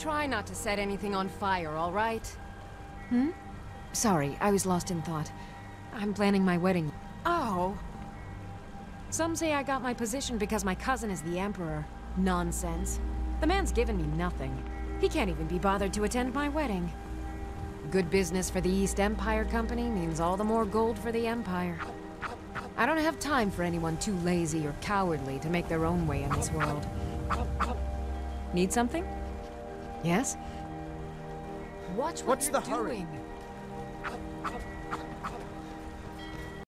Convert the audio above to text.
Try not to set anything on fire, all right? Hmm? Sorry, I was lost in thought. I'm planning my wedding. Oh. Some say I got my position because my cousin is the Emperor. Nonsense. The man's given me nothing. He can't even be bothered to attend my wedding. Good business for the East Empire Company means all the more gold for the Empire. I don't have time for anyone too lazy or cowardly to make their own way in this world. Need something? Yes? Watch what you're doing. What's the hurry?